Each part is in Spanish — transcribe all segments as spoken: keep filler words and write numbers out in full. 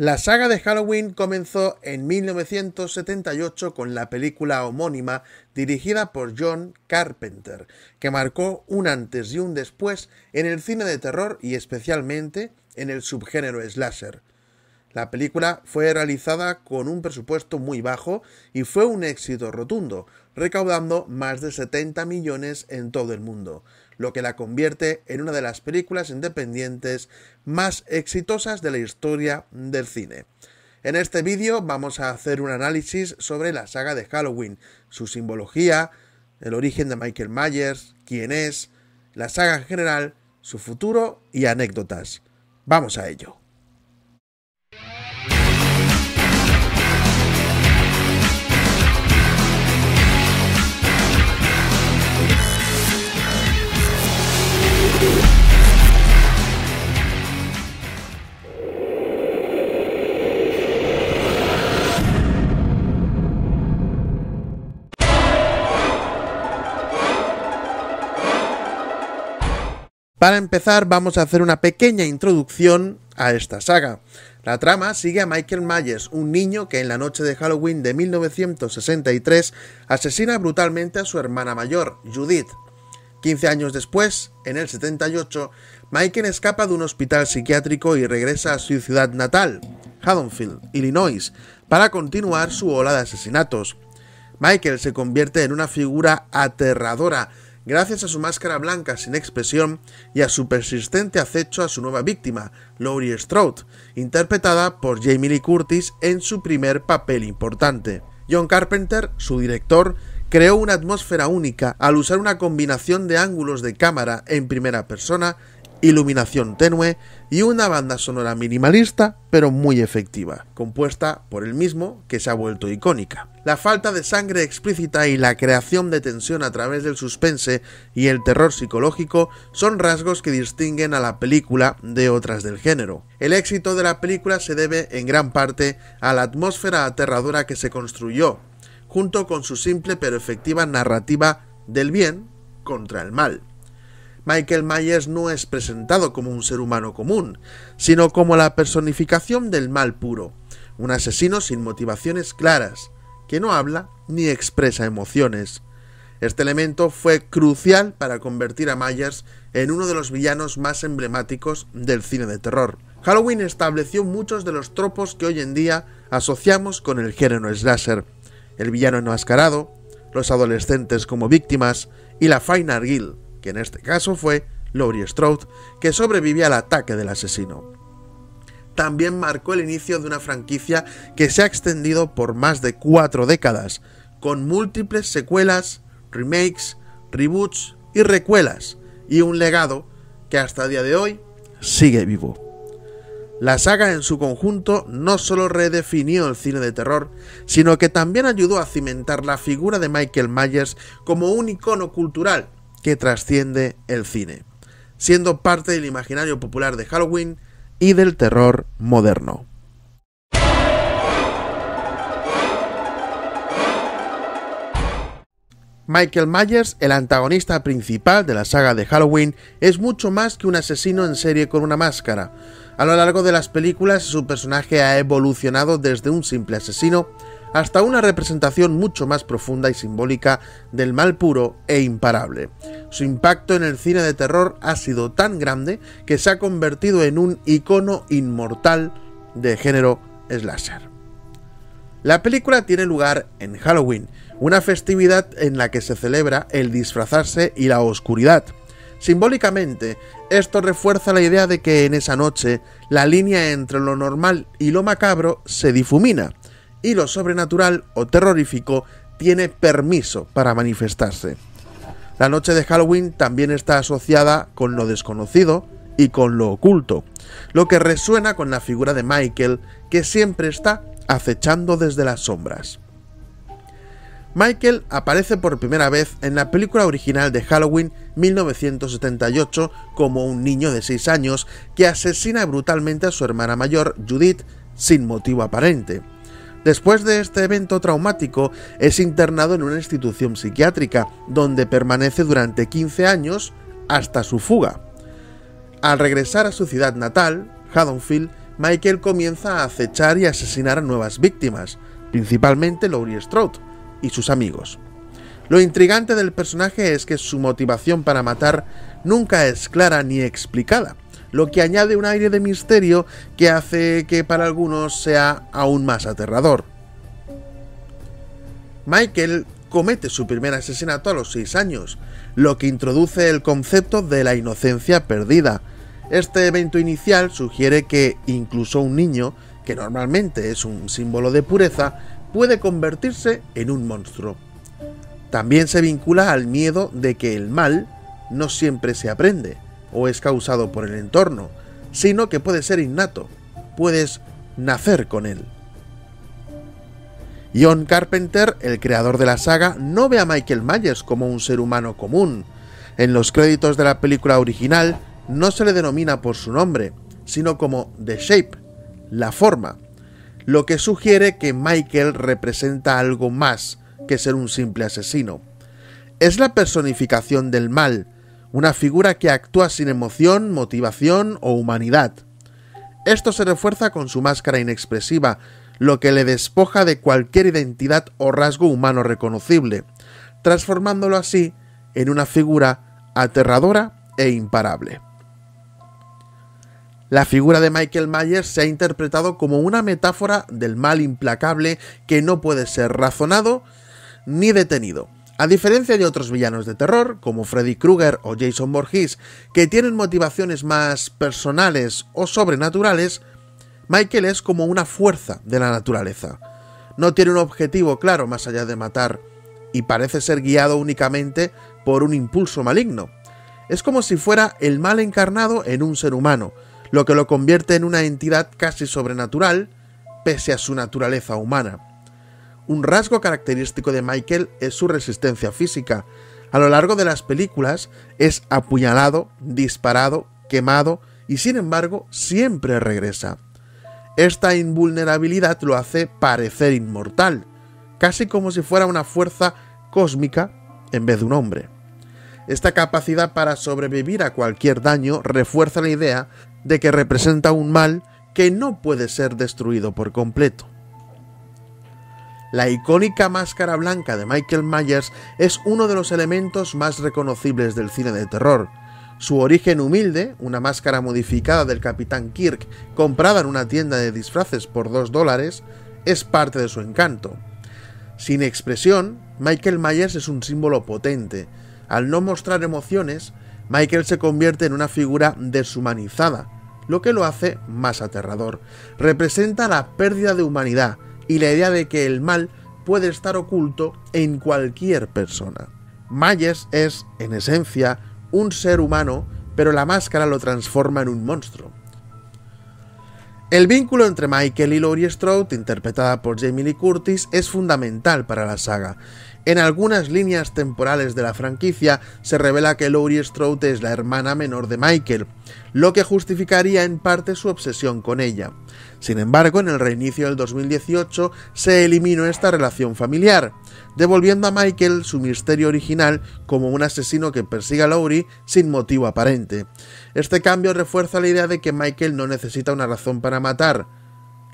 La saga de Halloween comenzó en mil novecientos setenta y ocho con la película homónima dirigida por John Carpenter, que marcó un antes y un después en el cine de terror y especialmente en el subgénero slasher. La película fue realizada con un presupuesto muy bajo y fue un éxito rotundo, recaudando más de setenta millones en todo el mundo, lo que la convierte en una de las películas independientes más exitosas de la historia del cine. En este vídeo vamos a hacer un análisis sobre la saga de Halloween, su simbología, el origen de Michael Myers, quién es, la saga en general, su futuro y anécdotas. ¡Vamos a ello! Para empezar, vamos a hacer una pequeña introducción a esta saga. La trama sigue a Michael Myers, un niño que en la noche de Halloween de mil novecientos sesenta y tres asesina brutalmente a su hermana mayor, Judith. quince años después, en el setenta y ocho, Michael escapa de un hospital psiquiátrico y regresa a su ciudad natal, Haddonfield, Illinois, para continuar su ola de asesinatos. Michael se convierte en una figura aterradora, gracias a su máscara blanca sin expresión y a su persistente acecho a su nueva víctima, Laurie Strode, interpretada por Jamie Lee Curtis en su primer papel importante. John Carpenter, su director, creó una atmósfera única al usar una combinación de ángulos de cámara en primera persona, iluminación tenue y una banda sonora minimalista pero muy efectiva, compuesta por él mismo, que se ha vuelto icónica. La falta de sangre explícita y la creación de tensión a través del suspense y el terror psicológico son rasgos que distinguen a la película de otras del género. El éxito de la película se debe en gran parte a la atmósfera aterradora que se construyó, junto con su simple pero efectiva narrativa del bien contra el mal. Michael Myers no es presentado como un ser humano común, sino como la personificación del mal puro, un asesino sin motivaciones claras, que no habla ni expresa emociones. Este elemento fue crucial para convertir a Myers en uno de los villanos más emblemáticos del cine de terror. Halloween estableció muchos de los tropos que hoy en día asociamos con el género slasher: el villano enmascarado, los adolescentes como víctimas y la Final Girl, que en este caso fue Laurie Strode, que sobrevive al ataque del asesino. También marcó el inicio de una franquicia que se ha extendido por más de cuatro décadas, con múltiples secuelas, remakes, reboots y recuelas, y un legado que hasta el día de hoy sigue vivo. La saga en su conjunto no solo redefinió el cine de terror, sino que también ayudó a cimentar la figura de Michael Myers como un icono cultural que trasciende el cine, siendo parte del imaginario popular de Halloween y del terror moderno. Michael Myers, el antagonista principal de la saga de Halloween, es mucho más que un asesino en serie con una máscara. A lo largo de las películas, su personaje ha evolucionado desde un simple asesino hasta una representación mucho más profunda y simbólica del mal puro e imparable. Su impacto en el cine de terror ha sido tan grande que se ha convertido en un icono inmortal de género slasher. La película tiene lugar en Halloween, una festividad en la que se celebra el disfrazarse y la oscuridad. Simbólicamente, esto refuerza la idea de que en esa noche la línea entre lo normal y lo macabro se difumina, y lo sobrenatural o terrorífico tiene permiso para manifestarse. La noche de Halloween también está asociada con lo desconocido y con lo oculto, lo que resuena con la figura de Michael, que siempre está acechando desde las sombras. Michael aparece por primera vez en la película original de Halloween mil novecientos setenta y ocho como un niño de seis años que asesina brutalmente a su hermana mayor, Judith, sin motivo aparente. Después de este evento traumático, es internado en una institución psiquiátrica, donde permanece durante quince años hasta su fuga. Al regresar a su ciudad natal, Haddonfield, Michael comienza a acechar y asesinar a nuevas víctimas, principalmente Laurie Strode y sus amigos. Lo intrigante del personaje es que su motivación para matar nunca es clara ni explicada, lo que añade un aire de misterio que hace que para algunos sea aún más aterrador. Michael comete su primer asesinato a los seis años, lo que introduce el concepto de la inocencia perdida. Este evento inicial sugiere que incluso un niño, que normalmente es un símbolo de pureza, puede convertirse en un monstruo. También se vincula al miedo de que el mal no siempre se aprende o es causado por el entorno, sino que puede ser innato, puedes nacer con él. John Carpenter, el creador de la saga, no ve a Michael Myers como un ser humano común. En los créditos de la película original no se le denomina por su nombre, sino como The Shape, la forma, lo que sugiere que Michael representa algo más que ser un simple asesino. Es la personificación del mal, una figura que actúa sin emoción, motivación o humanidad. Esto se refuerza con su máscara inexpresiva, lo que le despoja de cualquier identidad o rasgo humano reconocible, transformándolo así en una figura aterradora e imparable. La figura de Michael Myers se ha interpretado como una metáfora del mal implacable que no puede ser razonado ni detenido. A diferencia de otros villanos de terror, como Freddy Krueger o Jason Voorhees, que tienen motivaciones más personales o sobrenaturales, Michael es como una fuerza de la naturaleza. No tiene un objetivo claro más allá de matar, y parece ser guiado únicamente por un impulso maligno. Es como si fuera el mal encarnado en un ser humano, lo que lo convierte en una entidad casi sobrenatural, pese a su naturaleza humana. Un rasgo característico de Michael es su resistencia física. A lo largo de las películas es apuñalado, disparado, quemado, y sin embargo siempre regresa. Esta invulnerabilidad lo hace parecer inmortal, casi como si fuera una fuerza cósmica en vez de un hombre. Esta capacidad para sobrevivir a cualquier daño refuerza la idea de que representa un mal que no puede ser destruido por completo. La icónica máscara blanca de Michael Myers es uno de los elementos más reconocibles del cine de terror. Su origen humilde, una máscara modificada del Capitán Kirk, comprada en una tienda de disfraces por dos dólares, es parte de su encanto. Sin expresión, Michael Myers es un símbolo potente. Al no mostrar emociones, Michael se convierte en una figura deshumanizada, lo que lo hace más aterrador. Representa la pérdida de humanidad y la idea de que el mal puede estar oculto en cualquier persona. Myers es, en esencia, un ser humano, pero la máscara lo transforma en un monstruo. El vínculo entre Michael y Laurie Strode, interpretada por Jamie Lee Curtis, es fundamental para la saga. En algunas líneas temporales de la franquicia se revela que Laurie Strode es la hermana menor de Michael, lo que justificaría en parte su obsesión con ella. Sin embargo, en el reinicio del dos mil dieciocho se eliminó esta relación familiar, devolviendo a Michael su misterio original como un asesino que persigue a Laurie sin motivo aparente. Este cambio refuerza la idea de que Michael no necesita una razón para matar,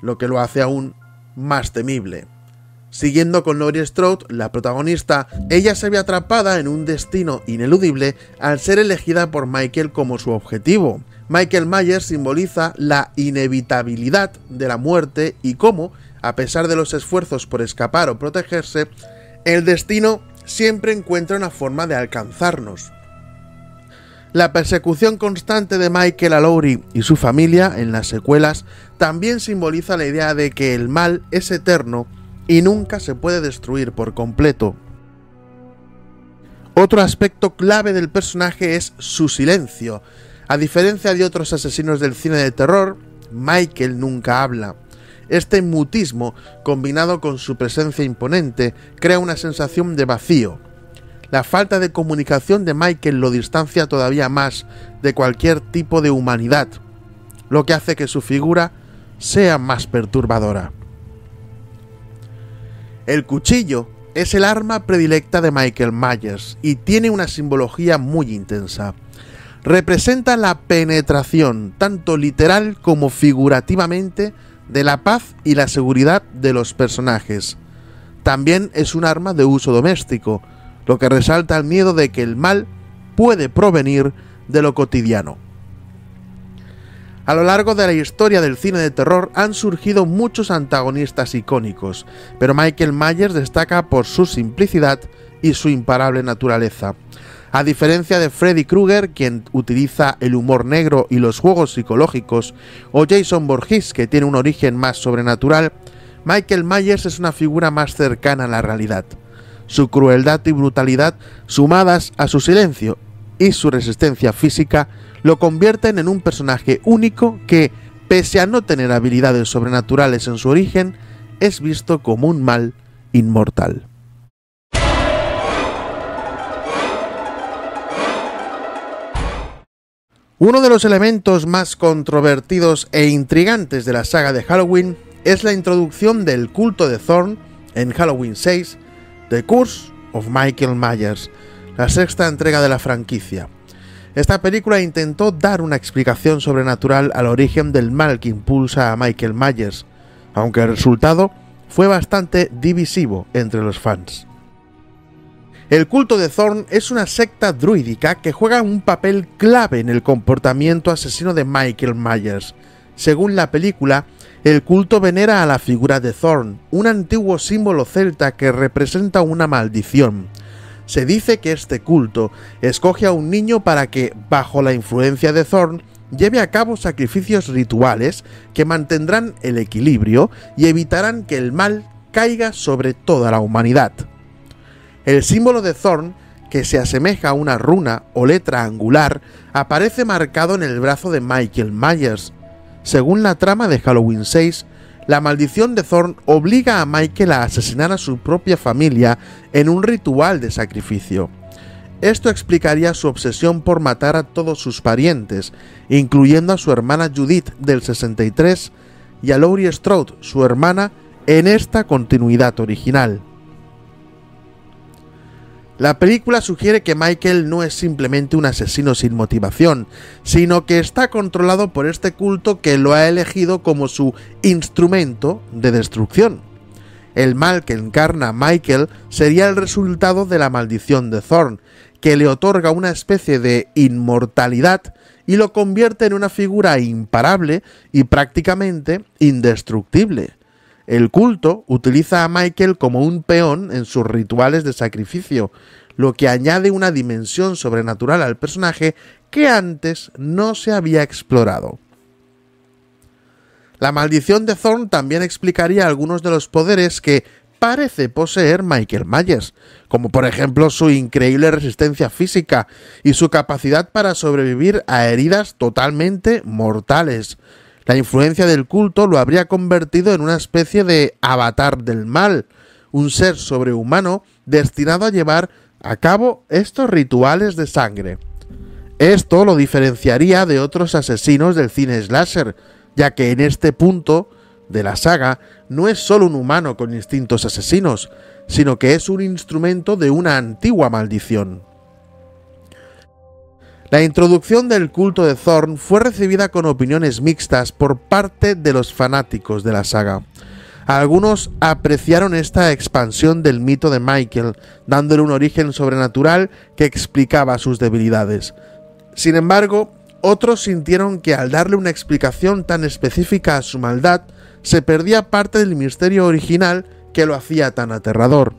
lo que lo hace aún más temible. Siguiendo con Laurie Strode, la protagonista, ella se ve atrapada en un destino ineludible al ser elegida por Michael como su objetivo. Michael Myers simboliza la inevitabilidad de la muerte y cómo, a pesar de los esfuerzos por escapar o protegerse, el destino siempre encuentra una forma de alcanzarnos. La persecución constante de Michael a Laurie y su familia en las secuelas también simboliza la idea de que el mal es eterno y nunca se puede destruir por completo. Otro aspecto clave del personaje es su silencio. A diferencia de otros asesinos del cine de terror, Michael nunca habla. Este mutismo, combinado con su presencia imponente, crea una sensación de vacío. La falta de comunicación de Michael lo distancia todavía más de cualquier tipo de humanidad, lo que hace que su figura sea más perturbadora. El cuchillo es el arma predilecta de Michael Myers y tiene una simbología muy intensa. representa la penetración, tanto literal como figurativamente, de la paz y la seguridad de los personajes. También es un arma de uso doméstico, lo que resalta el miedo de que el mal puede provenir de lo cotidiano. A lo largo de la historia del cine de terror han surgido muchos antagonistas icónicos, pero Michael Myers destaca por su simplicidad y su imparable naturaleza. A diferencia de Freddy Krueger, quien utiliza el humor negro y los juegos psicológicos, o Jason Voorhees, que tiene un origen más sobrenatural, Michael Myers es una figura más cercana a la realidad. Su crueldad y brutalidad, sumadas a su silencio y su resistencia física, lo convierten en un personaje único que, pese a no tener habilidades sobrenaturales en su origen, es visto como un mal inmortal. Uno de los elementos más controvertidos e intrigantes de la saga de Halloween es la introducción del culto de Thorn en Halloween seis, The Curse of Michael Myers, la sexta entrega de la franquicia. Esta película intentó dar una explicación sobrenatural al origen del mal que impulsa a Michael Myers, aunque el resultado fue bastante divisivo entre los fans. El culto de Thorn es una secta druídica que juega un papel clave en el comportamiento asesino de Michael Myers. Según la película, el culto venera a la figura de Thorn, un antiguo símbolo celta que representa una maldición. Se dice que este culto escoge a un niño para que, bajo la influencia de Thorn, lleve a cabo sacrificios rituales que mantendrán el equilibrio y evitarán que el mal caiga sobre toda la humanidad. El símbolo de Thorn, que se asemeja a una runa o letra angular, aparece marcado en el brazo de Michael Myers. Según la trama de Halloween seis, la maldición de Thorn obliga a Michael a asesinar a su propia familia en un ritual de sacrificio. Esto explicaría su obsesión por matar a todos sus parientes, incluyendo a su hermana Judith del sesenta y tres y a Laurie Strode, su hermana, en esta continuidad original. La película sugiere que Michael no es simplemente un asesino sin motivación, sino que está controlado por este culto que lo ha elegido como su instrumento de destrucción. El mal que encarna Michael sería el resultado de la maldición de Thorn, que le otorga una especie de inmortalidad y lo convierte en una figura imparable y prácticamente indestructible. El culto utiliza a Michael como un peón en sus rituales de sacrificio, lo que añade una dimensión sobrenatural al personaje que antes no se había explorado. La maldición de Thorn también explicaría algunos de los poderes que parece poseer Michael Myers, como por ejemplo su increíble resistencia física y su capacidad para sobrevivir a heridas totalmente mortales. La influencia del culto lo habría convertido en una especie de avatar del mal, un ser sobrehumano destinado a llevar a cabo estos rituales de sangre. Esto lo diferenciaría de otros asesinos del cine slasher, ya que en este punto de la saga no es solo un humano con instintos asesinos, sino que es un instrumento de una antigua maldición. La introducción del culto de Thorn fue recibida con opiniones mixtas por parte de los fanáticos de la saga. Algunos apreciaron esta expansión del mito de Michael, dándole un origen sobrenatural que explicaba sus debilidades. Sin embargo, otros sintieron que al darle una explicación tan específica a su maldad, se perdía parte del misterio original que lo hacía tan aterrador.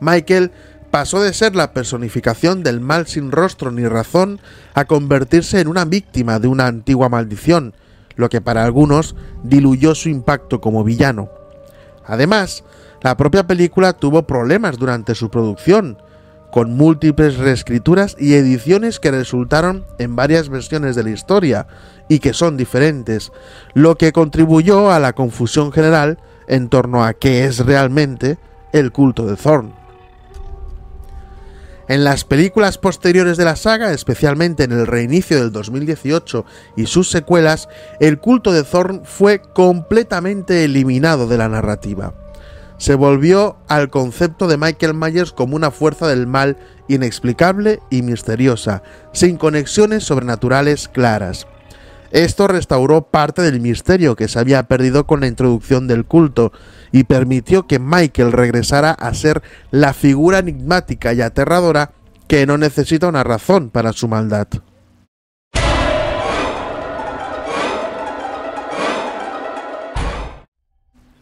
Michael pasó de ser la personificación del mal sin rostro ni razón a convertirse en una víctima de una antigua maldición, lo que para algunos diluyó su impacto como villano. Además, la propia película tuvo problemas durante su producción, con múltiples reescrituras y ediciones que resultaron en varias versiones de la historia y que son diferentes, lo que contribuyó a la confusión general en torno a qué es realmente el culto de Thorn. En las películas posteriores de la saga, especialmente en el reinicio del dos mil dieciocho y sus secuelas, el culto de Thorn fue completamente eliminado de la narrativa. se volvió al concepto de Michael Myers como una fuerza del mal inexplicable y misteriosa, sin conexiones sobrenaturales claras. Esto restauró parte del misterio que se había perdido con la introducción del culto y permitió que Michael regresara a ser la figura enigmática y aterradora que no necesita una razón para su maldad.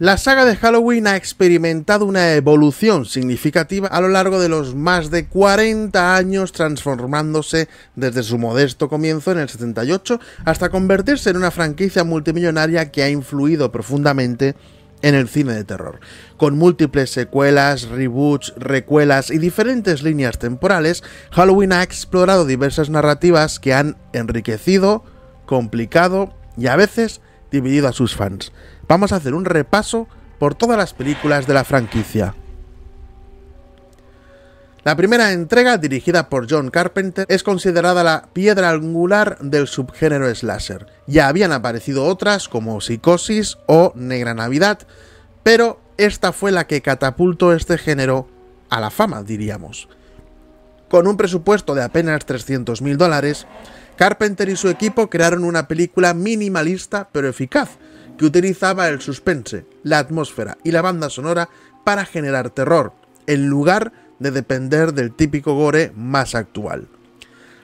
La saga de Halloween ha experimentado una evolución significativa a lo largo de los más de cuarenta años, transformándose desde su modesto comienzo en el setenta y ocho hasta convertirse en una franquicia multimillonaria que ha influido profundamente en el cine de terror. Con múltiples secuelas, reboots, recuelas y diferentes líneas temporales, Halloween ha explorado diversas narrativas que han enriquecido, complicado y a veces dividido a sus fans. Vamos a hacer un repaso por todas las películas de la franquicia. La primera entrega, dirigida por John Carpenter, es considerada la piedra angular del subgénero slasher. Ya habían aparecido otras como Psicosis o Negra Navidad, pero esta fue la que catapultó este género a la fama, diríamos. Con un presupuesto de apenas trescientos mil dólares, Carpenter y su equipo crearon una película minimalista pero eficaz, que utilizaba el suspense, la atmósfera y la banda sonora para generar terror, en lugar de depender del típico gore más actual.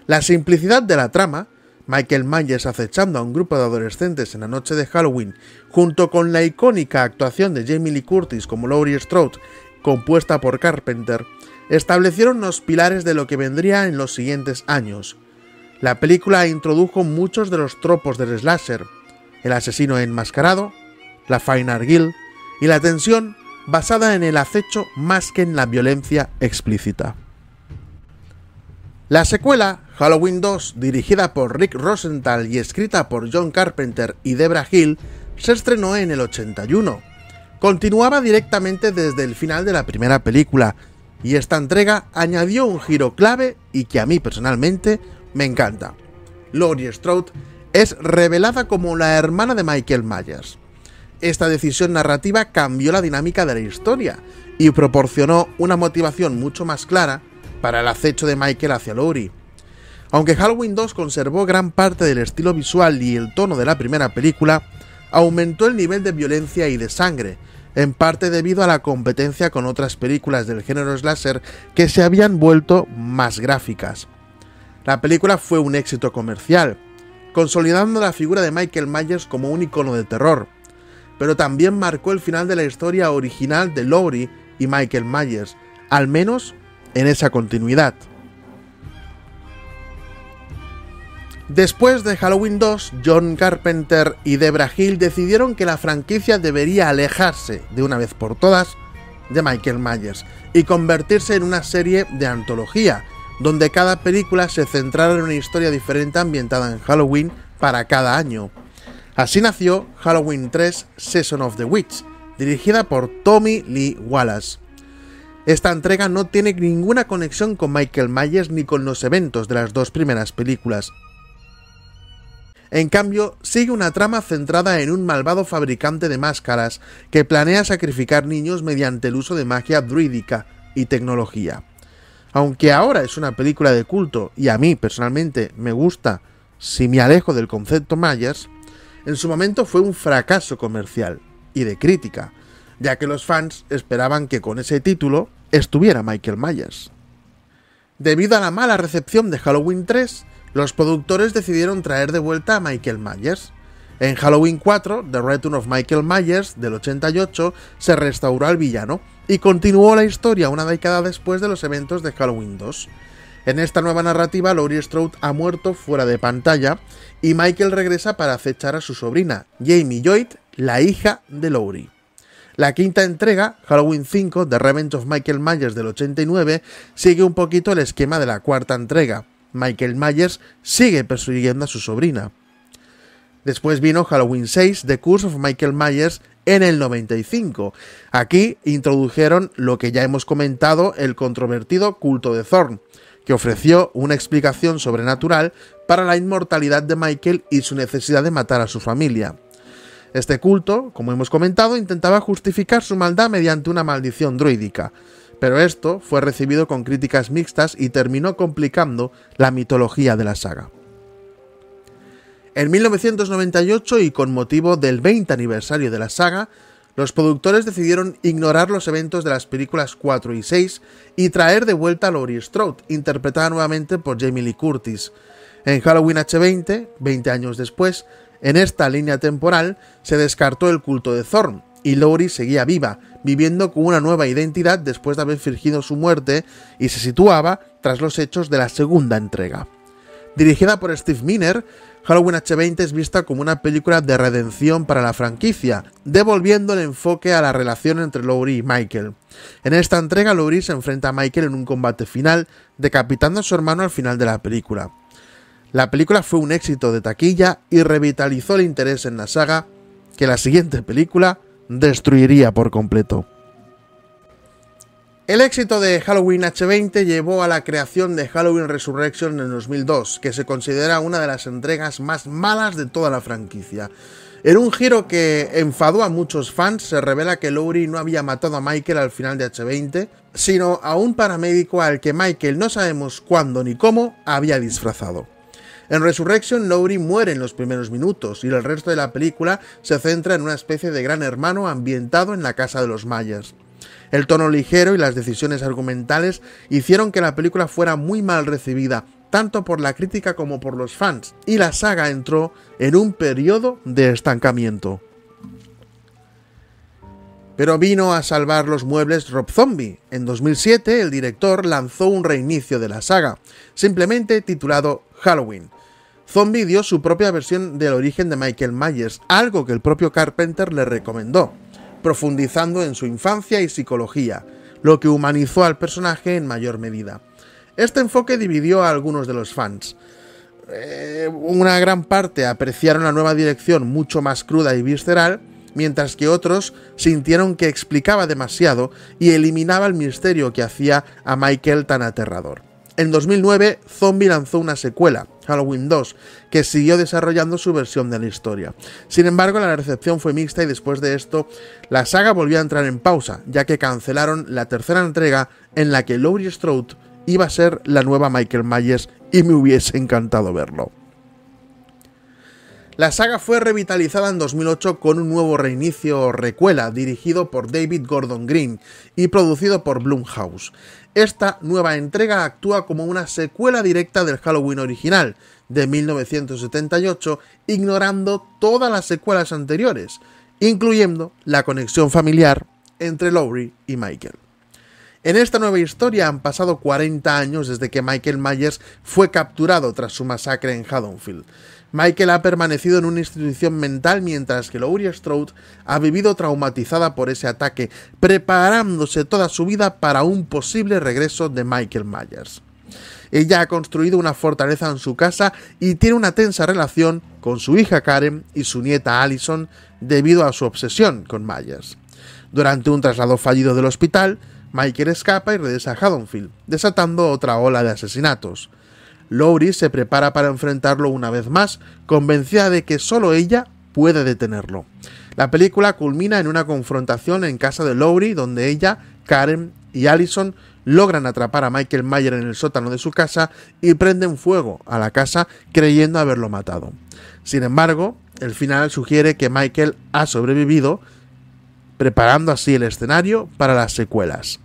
La simplicidad de la trama, Michael Myers acechando a un grupo de adolescentes en la noche de Halloween, junto con la icónica actuación de Jamie Lee Curtis como Laurie Strode, compuesta por Carpenter, establecieron los pilares de lo que vendría en los siguientes años. La película introdujo muchos de los tropos del slasher, el asesino enmascarado, la faena argyll y la tensión basada en el acecho más que en la violencia explícita. La secuela, Halloween dos, dirigida por Rick Rosenthal y escrita por John Carpenter y Debra Hill, se estrenó en el ochenta y uno. Continuaba directamente desde el final de la primera película, y esta entrega añadió un giro clave y que a mí personalmente me encanta. Laurie Strode es revelada como la hermana de Michael Myers. Esta decisión narrativa cambió la dinámica de la historia y proporcionó una motivación mucho más clara para el acecho de Michael hacia Laurie. Aunque Halloween dos conservó gran parte del estilo visual y el tono de la primera película, aumentó el nivel de violencia y de sangre, en parte debido a la competencia con otras películas del género slasher que se habían vuelto más gráficas. La película fue un éxito comercial, consolidando la figura de Michael Myers como un icono de terror, pero también marcó el final de la historia original de Laurie y Michael Myers, al menos en esa continuidad. Después de Halloween dos, John Carpenter y Debra Hill decidieron que la franquicia debería alejarse, de una vez por todas, de Michael Myers y convertirse en una serie de antología, donde cada película se centrara en una historia diferente ambientada en Halloween para cada año. Así nació Halloween tres: Season of the Witch, dirigida por Tommy Lee Wallace. Esta entrega no tiene ninguna conexión con Michael Myers ni con los eventos de las dos primeras películas. En cambio, sigue una trama centrada en un malvado fabricante de máscaras que planea sacrificar niños mediante el uso de magia druídica y tecnología. Aunque ahora es una película de culto y a mí personalmente me gusta si me alejo del concepto Myers, en su momento fue un fracaso comercial y de crítica, ya que los fans esperaban que con ese título estuviera Michael Myers. Debido a la mala recepción de Halloween tres, los productores decidieron traer de vuelta a Michael Myers. En Halloween cuatro, The Return of Michael Myers, del ochenta y ocho, se restauró al villano y continuó la historia una década después de los eventos de Halloween dos. En esta nueva narrativa, Laurie Strode ha muerto fuera de pantalla y Michael regresa para acechar a su sobrina, Jamie Lloyd, la hija de Laurie. La quinta entrega, Halloween cinco, The Revenge of Michael Myers, del ochenta y nueve, sigue un poquito el esquema de la cuarta entrega. Michael Myers sigue persiguiendo a su sobrina. Después vino Halloween seis, The Curse of Michael Myers, en el noventa y cinco. Aquí introdujeron lo que ya hemos comentado, el controvertido culto de Thorn, que ofreció una explicación sobrenatural para la inmortalidad de Michael y su necesidad de matar a su familia. Este culto, como hemos comentado, intentaba justificar su maldad mediante una maldición druídica, pero esto fue recibido con críticas mixtas y terminó complicando la mitología de la saga. En mil novecientos noventa y ocho, y con motivo del veinte aniversario de la saga, los productores decidieron ignorar los eventos de las películas cuatro y seis y traer de vuelta a Laurie Strode, interpretada nuevamente por Jamie Lee Curtis. En Halloween H veinte, veinte años después, en esta línea temporal se descartó el culto de Thorn y Laurie seguía viva, viviendo con una nueva identidad después de haber fingido su muerte, y se situaba tras los hechos de la segunda entrega. Dirigida por Steve Miner, Halloween H veinte es vista como una película de redención para la franquicia, devolviendo el enfoque a la relación entre Laurie y Michael. En esta entrega, Laurie se enfrenta a Michael en un combate final, decapitando a su hermano al final de la película. La película fue un éxito de taquilla y revitalizó el interés en la saga, que la siguiente película destruiría por completo. El éxito de Halloween H veinte llevó a la creación de Halloween Resurrection en dos mil dos, que se considera una de las entregas más malas de toda la franquicia. En un giro que enfadó a muchos fans, se revela que Laurie no había matado a Michael al final de H veinte, sino a un paramédico al que Michael no sabemos cuándo ni cómo había disfrazado. En Resurrection, Laurie muere en los primeros minutos, y el resto de la película se centra en una especie de gran hermano ambientado en la casa de los Myers. El tono ligero y las decisiones argumentales hicieron que la película fuera muy mal recibida, tanto por la crítica como por los fans, y la saga entró en un periodo de estancamiento. Pero vino a salvar los muebles Rob Zombie. En dos mil siete, el director lanzó un reinicio de la saga, simplemente titulado Halloween. Zombie dio su propia versión del origen de Michael Myers, algo que el propio Carpenter le recomendó, profundizando en su infancia y psicología, lo que humanizó al personaje en mayor medida. Este enfoque dividió a algunos de los fans. Eh, una gran parte apreciaron la nueva dirección mucho más cruda y visceral, mientras que otros sintieron que explicaba demasiado y eliminaba el misterio que hacía a Michael tan aterrador. En dos mil nueve, Zombie lanzó una secuela, Halloween dos, que siguió desarrollando su versión de la historia. Sin embargo, la recepción fue mixta y después de esto, la saga volvió a entrar en pausa, ya que cancelaron la tercera entrega en la que Laurie Strode iba a ser la nueva Michael Myers, y me hubiese encantado verlo. La saga fue revitalizada en dos mil ocho con un nuevo reinicio o recuela, dirigido por David Gordon Green y producido por Blumhouse. Esta nueva entrega actúa como una secuela directa del Halloween original, de mil novecientos setenta y ocho, ignorando todas las secuelas anteriores, incluyendo la conexión familiar entre Laurie y Michael. En esta nueva historia han pasado cuarenta años desde que Michael Myers fue capturado tras su masacre en Haddonfield. Michael ha permanecido en una institución mental, mientras que Laurie Strode ha vivido traumatizada por ese ataque, preparándose toda su vida para un posible regreso de Michael Myers. Ella ha construido una fortaleza en su casa y tiene una tensa relación con su hija Karen y su nieta Allison debido a su obsesión con Myers. Durante un traslado fallido del hospital, Michael escapa y regresa a Haddonfield, desatando otra ola de asesinatos. Laurie se prepara para enfrentarlo una vez más, convencida de que solo ella puede detenerlo. La película culmina en una confrontación en casa de Laurie, donde ella, Karen y Allison logran atrapar a Michael Myers en el sótano de su casa y prenden fuego a la casa creyendo haberlo matado. Sin embargo, el final sugiere que Michael ha sobrevivido, preparando así el escenario para las secuelas.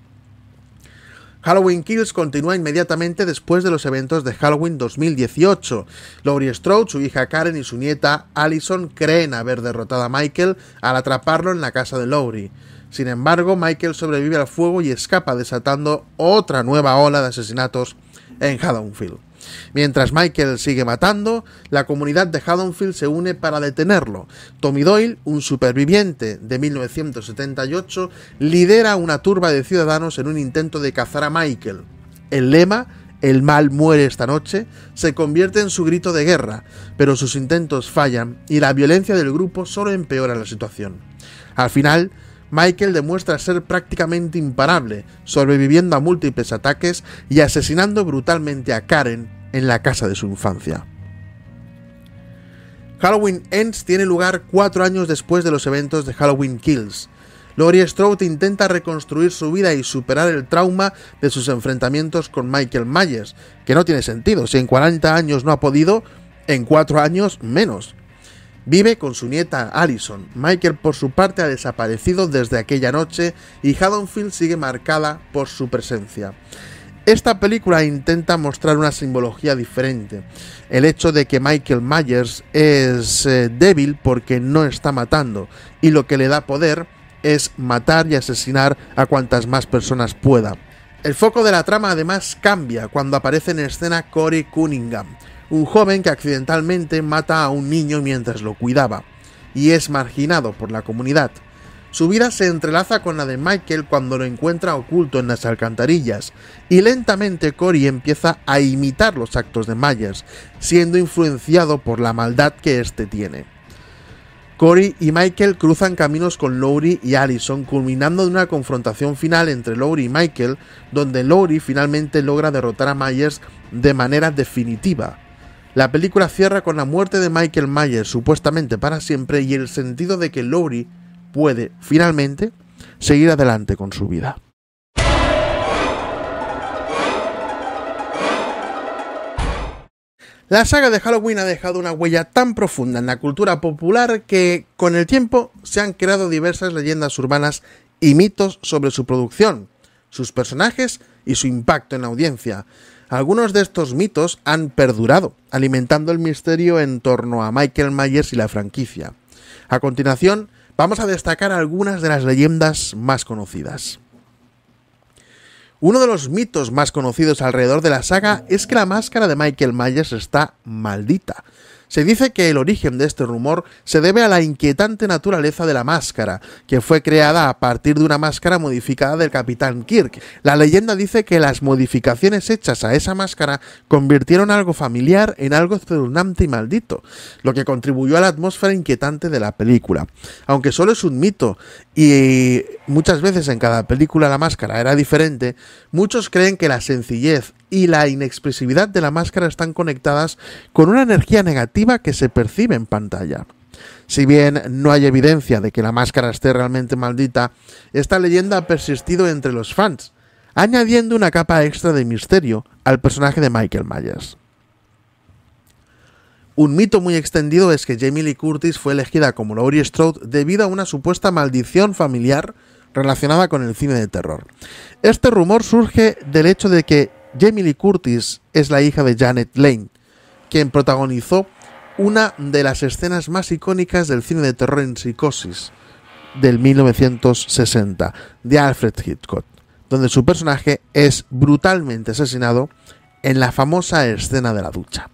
Halloween Kills continúa inmediatamente después de los eventos de Halloween dos mil dieciocho. Laurie Strode, su hija Karen y su nieta Allison creen haber derrotado a Michael al atraparlo en la casa de Laurie. Sin embargo, Michael sobrevive al fuego y escapa, desatando otra nueva ola de asesinatos en Haddonfield. Mientras Michael sigue matando, la comunidad de Haddonfield se une para detenerlo. Tommy Doyle, un superviviente de mil novecientos setenta y ocho, lidera una turba de ciudadanos en un intento de cazar a Michael. El lema, "El mal muere esta noche", se convierte en su grito de guerra, pero sus intentos fallan y la violencia del grupo solo empeora la situación. Al final, Michael demuestra ser prácticamente imparable, sobreviviendo a múltiples ataques y asesinando brutalmente a Karen en la casa de su infancia. Halloween Ends tiene lugar cuatro años después de los eventos de Halloween Kills. Laurie Strode intenta reconstruir su vida y superar el trauma de sus enfrentamientos con Michael Myers, que no tiene sentido, si en cuarenta años no ha podido, en cuatro años menos. Vive con su nieta Allison. Michael por su parte ha desaparecido desde aquella noche y Haddonfield sigue marcada por su presencia. Esta película intenta mostrar una simbología diferente. El hecho de que Michael Myers es eh, débil porque no está matando, y lo que le da poder es matar y asesinar a cuantas más personas pueda. El foco de la trama además cambia cuando aparece en escena Corey Cunningham, un joven que accidentalmente mata a un niño mientras lo cuidaba, y es marginado por la comunidad. Su vida se entrelaza con la de Michael cuando lo encuentra oculto en las alcantarillas, y lentamente Corey empieza a imitar los actos de Myers, siendo influenciado por la maldad que éste tiene. Corey y Michael cruzan caminos con Laurie y Allison, culminando en una confrontación final entre Laurie y Michael, donde Laurie finalmente logra derrotar a Myers de manera definitiva. La película cierra con la muerte de Michael Myers, supuestamente para siempre, y el sentido de que Laurie puede, finalmente, seguir adelante con su vida. La saga de Halloween ha dejado una huella tan profunda en la cultura popular que, con el tiempo, se han creado diversas leyendas urbanas y mitos sobre su producción, sus personajes y su impacto en la audiencia. Algunos de estos mitos han perdurado, alimentando el misterio en torno a Michael Myers y la franquicia. A continuación, vamos a destacar algunas de las leyendas más conocidas. Uno de los mitos más conocidos alrededor de la saga es que la máscara de Michael Myers está maldita. Se dice que el origen de este rumor se debe a la inquietante naturaleza de la máscara, que fue creada a partir de una máscara modificada del Capitán Kirk. La leyenda dice que las modificaciones hechas a esa máscara convirtieron algo familiar en algo espeluznante y maldito, lo que contribuyó a la atmósfera inquietante de la película. Aunque solo es un mito y muchas veces en cada película la máscara era diferente, muchos creen que la sencillez y la inexpresividad de la máscara están conectadas con una energía negativa que se percibe en pantalla. Si bien no hay evidencia de que la máscara esté realmente maldita, esta leyenda ha persistido entre los fans, añadiendo una capa extra de misterio al personaje de Michael Myers. Un mito muy extendido es que Jamie Lee Curtis fue elegida como Laurie Strode debido a una supuesta maldición familiar relacionada con el cine de terror. Este rumor surge del hecho de que Jamie Lee Curtis es la hija de Janet Leigh, quien protagonizó una de las escenas más icónicas del cine de terror en Psicosis del mil novecientos sesenta de Alfred Hitchcock, donde su personaje es brutalmente asesinado en la famosa escena de la ducha.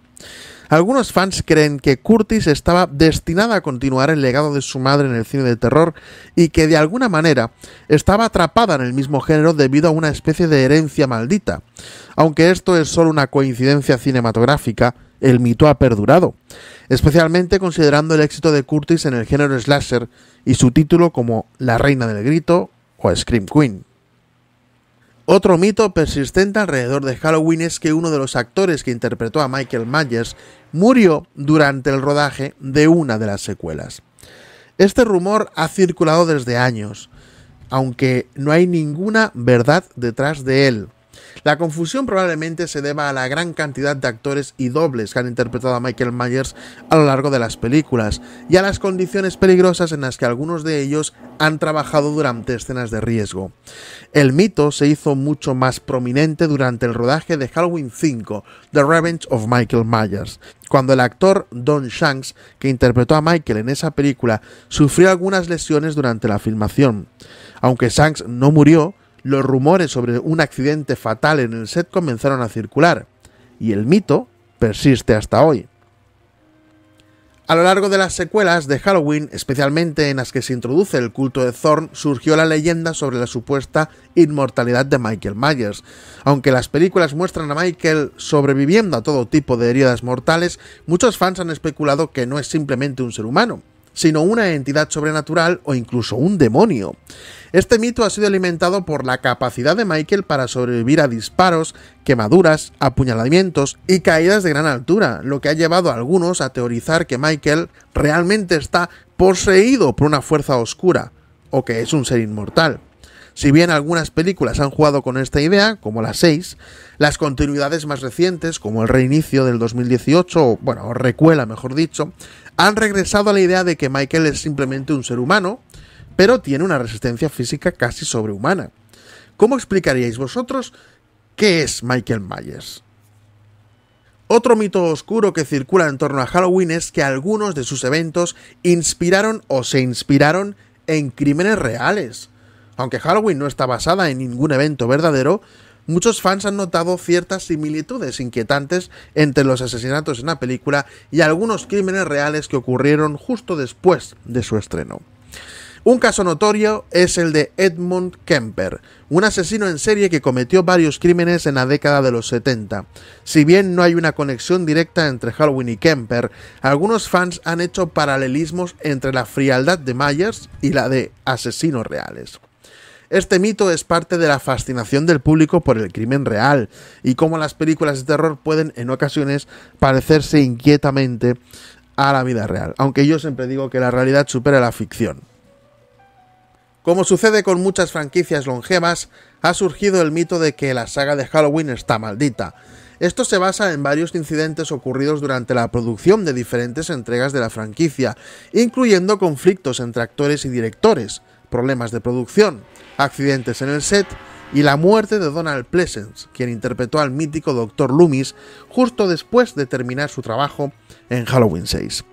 Algunos fans creen que Curtis estaba destinada a continuar el legado de su madre en el cine de terror y que de alguna manera estaba atrapada en el mismo género debido a una especie de herencia maldita. Aunque esto es solo una coincidencia cinematográfica, el mito ha perdurado, especialmente considerando el éxito de Curtis en el género slasher y su título como La Reina del Grito o Scream Queen. Otro mito persistente alrededor de Halloween es que uno de los actores que interpretó a Michael Myers murió durante el rodaje de una de las secuelas. Este rumor ha circulado desde años, aunque no hay ninguna verdad detrás de él. La confusión probablemente se deba a la gran cantidad de actores y dobles que han interpretado a Michael Myers a lo largo de las películas y a las condiciones peligrosas en las que algunos de ellos han trabajado durante escenas de riesgo. El mito se hizo mucho más prominente durante el rodaje de Halloween cinco, The Revenge of Michael Myers, cuando el actor Don Shanks, que interpretó a Michael en esa película, sufrió algunas lesiones durante la filmación. Aunque Shanks no murió, los rumores sobre un accidente fatal en el set comenzaron a circular, y el mito persiste hasta hoy. A lo largo de las secuelas de Halloween, especialmente en las que se introduce el culto de Thorn, surgió la leyenda sobre la supuesta inmortalidad de Michael Myers. Aunque las películas muestran a Michael sobreviviendo a todo tipo de heridas mortales, muchos fans han especulado que no es simplemente un ser humano, sino una entidad sobrenatural o incluso un demonio. Este mito ha sido alimentado por la capacidad de Michael para sobrevivir a disparos, quemaduras, apuñalamientos y caídas de gran altura, lo que ha llevado a algunos a teorizar que Michael realmente está poseído por una fuerza oscura, o que es un ser inmortal. Si bien algunas películas han jugado con esta idea, como las seis, las continuidades más recientes, como el reinicio del dos mil dieciocho, o bueno, recuela mejor dicho, han regresado a la idea de que Michael es simplemente un ser humano, pero tiene una resistencia física casi sobrehumana. ¿Cómo explicaríais vosotros qué es Michael Myers? Otro mito oscuro que circula en torno a Halloween es que algunos de sus eventos inspiraron o se inspiraron en crímenes reales. Aunque Halloween no está basada en ningún evento verdadero, muchos fans han notado ciertas similitudes inquietantes entre los asesinatos en la película y algunos crímenes reales que ocurrieron justo después de su estreno. Un caso notorio es el de Edmund Kemper, un asesino en serie que cometió varios crímenes en la década de los setenta. Si bien no hay una conexión directa entre Halloween y Kemper, algunos fans han hecho paralelismos entre la frialdad de Myers y la de asesinos reales. Este mito es parte de la fascinación del público por el crimen real, y cómo las películas de terror pueden, en ocasiones, parecerse inquietamente a la vida real, aunque yo siempre digo que la realidad supera la ficción. Como sucede con muchas franquicias longevas, ha surgido el mito de que la saga de Halloween está maldita. Esto se basa en varios incidentes ocurridos durante la producción de diferentes entregas de la franquicia, incluyendo conflictos entre actores y directores, problemas de producción, accidentes en el set y la muerte de Donald Pleasence, quien interpretó al mítico doctor Loomis justo después de terminar su trabajo en Halloween seis.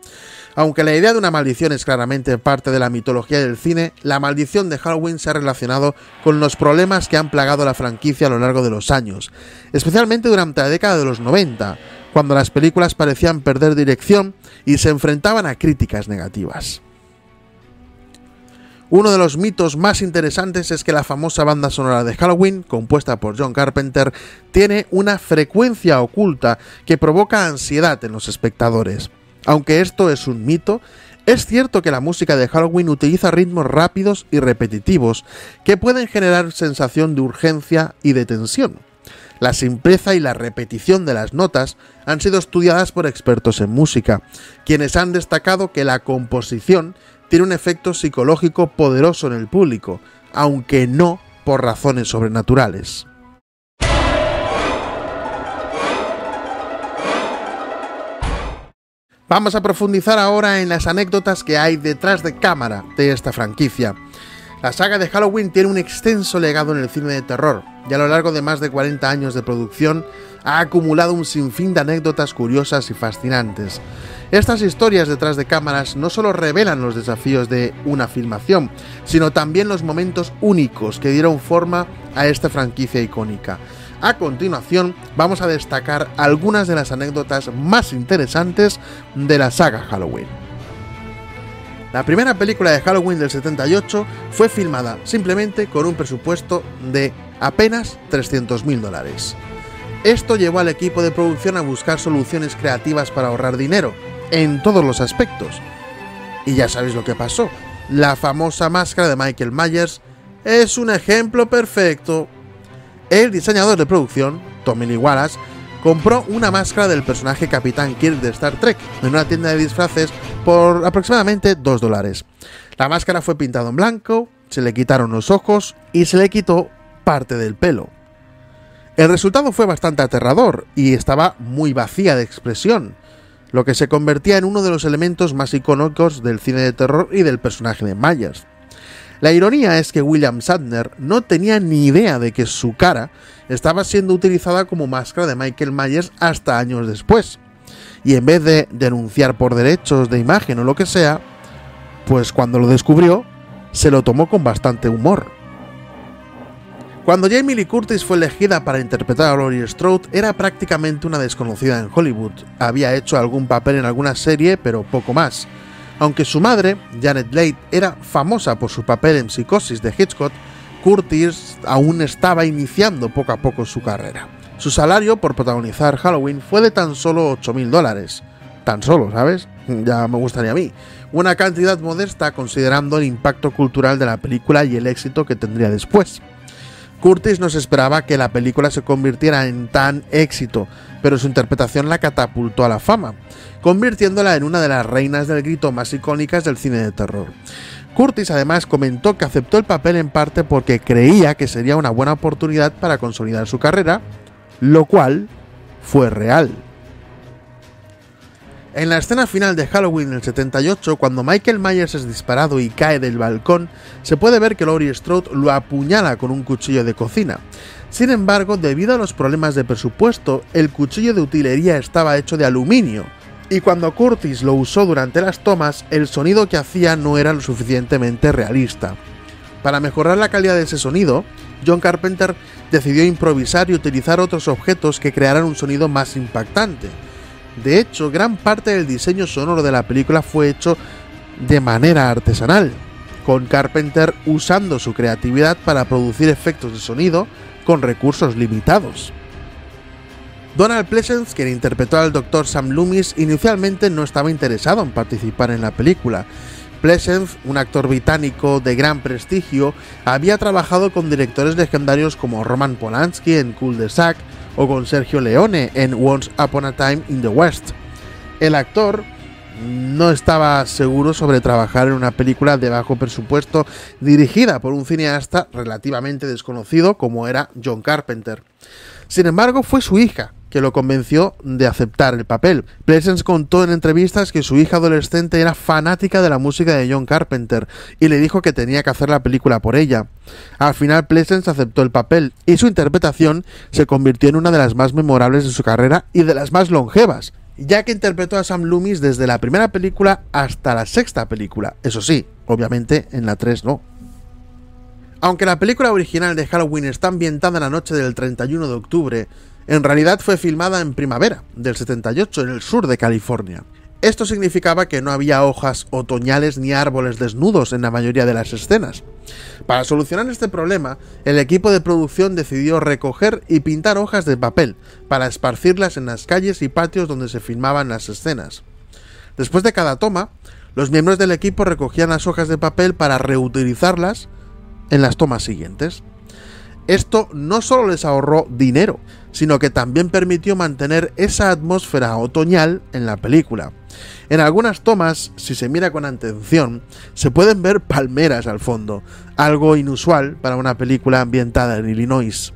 Aunque la idea de una maldición es claramente parte de la mitología del cine, la maldición de Halloween se ha relacionado con los problemas que han plagado la franquicia a lo largo de los años, especialmente durante la década de los noventa, cuando las películas parecían perder dirección y se enfrentaban a críticas negativas. Uno de los mitos más interesantes es que la famosa banda sonora de Halloween, compuesta por John Carpenter, tiene una frecuencia oculta que provoca ansiedad en los espectadores. Aunque esto es un mito, es cierto que la música de Halloween utiliza ritmos rápidos y repetitivos que pueden generar sensación de urgencia y de tensión. La simpleza y la repetición de las notas han sido estudiadas por expertos en música, quienes han destacado que la composición tiene un efecto psicológico poderoso en el público, aunque no por razones sobrenaturales. Vamos a profundizar ahora en las anécdotas que hay detrás de cámara de esta franquicia. La saga de Halloween tiene un extenso legado en el cine de terror, y a lo largo de más de cuarenta años de producción, ha acumulado un sinfín de anécdotas curiosas y fascinantes. Estas historias detrás de cámaras no solo revelan los desafíos de una filmación, sino también los momentos únicos que dieron forma a esta franquicia icónica. A continuación, vamos a destacar algunas de las anécdotas más interesantes de la saga Halloween. La primera película de Halloween del setenta y ocho fue filmada simplemente con un presupuesto de apenas trescientos mil dólares. Esto llevó al equipo de producción a buscar soluciones creativas para ahorrar dinero, en todos los aspectos. Y ya sabéis lo que pasó. La famosa máscara de Michael Myers es un ejemplo perfecto. El diseñador de producción, Tommy Lee Wallace, compró una máscara del personaje Capitán Kirk de Star Trek en una tienda de disfraces por aproximadamente dos dólares. La máscara fue pintada en blanco, se le quitaron los ojos y se le quitó parte del pelo. El resultado fue bastante aterrador y estaba muy vacía de expresión, lo que se convertía en uno de los elementos más icónicos del cine de terror y del personaje de Myers. La ironía es que William Shatner no tenía ni idea de que su cara estaba siendo utilizada como máscara de Michael Myers hasta años después, y en vez de denunciar por derechos de imagen o lo que sea, pues cuando lo descubrió, se lo tomó con bastante humor. Cuando Jamie Lee Curtis fue elegida para interpretar a Laurie Strode, era prácticamente una desconocida en Hollywood. Había hecho algún papel en alguna serie, pero poco más. Aunque su madre, Janet Leigh, era famosa por su papel en Psicosis de Hitchcock, Curtis aún estaba iniciando poco a poco su carrera. Su salario por protagonizar Halloween fue de tan solo ocho mil dólares. Tan solo, ¿sabes? ya me gustaría a mí. Una cantidad modesta considerando el impacto cultural de la película y el éxito que tendría después. Curtis no se esperaba que la película se convirtiera en tan éxito, pero su interpretación la catapultó a la fama, convirtiéndola en una de las reinas del grito más icónicas del cine de terror. Curtis además comentó que aceptó el papel en parte porque creía que sería una buena oportunidad para consolidar su carrera, lo cual fue real. En la escena final de Halloween del setenta y ocho, cuando Michael Myers es disparado y cae del balcón, se puede ver que Laurie Strode lo apuñala con un cuchillo de cocina. Sin embargo, debido a los problemas de presupuesto, el cuchillo de utilería estaba hecho de aluminio, y cuando Curtis lo usó durante las tomas, el sonido que hacía no era lo suficientemente realista. Para mejorar la calidad de ese sonido, John Carpenter decidió improvisar y utilizar otros objetos que crearan un sonido más impactante. De hecho, gran parte del diseño sonoro de la película fue hecho de manera artesanal, con Carpenter usando su creatividad para producir efectos de sonido con recursos limitados. Donald Pleasence, quien interpretó al doctor Sam Loomis, inicialmente no estaba interesado en participar en la película. Pleasence, un actor británico de gran prestigio, había trabajado con directores legendarios como Roman Polanski en Cul-de-Sac o con Sergio Leone en Once Upon a Time in the West. El actor no estaba seguro sobre trabajar en una película de bajo presupuesto dirigida por un cineasta relativamente desconocido como era John Carpenter. Sin embargo, fue su hija que lo convenció de aceptar el papel. Pleasence contó en entrevistas que su hija adolescente era fanática de la música de John Carpenter y le dijo que tenía que hacer la película por ella. Al final Pleasence aceptó el papel y su interpretación se convirtió en una de las más memorables de su carrera y de las más longevas, ya que interpretó a Sam Loomis desde la primera película hasta la sexta película. Eso sí, obviamente en la tres no. Aunque la película original de Halloween está ambientada en la noche del treinta y uno de octubre, en realidad fue filmada en primavera del setenta y ocho en el sur de California. Esto significaba que no había hojas otoñales ni árboles desnudos en la mayoría de las escenas. Para solucionar este problema, el equipo de producción decidió recoger y pintar hojas de papel para esparcirlas en las calles y patios donde se filmaban las escenas. Después de cada toma, los miembros del equipo recogían las hojas de papel para reutilizarlas en las tomas siguientes. Esto no solo les ahorró dinero, sino que también permitió mantener esa atmósfera otoñal en la película. En algunas tomas, si se mira con atención, se pueden ver palmeras al fondo, algo inusual para una película ambientada en Illinois.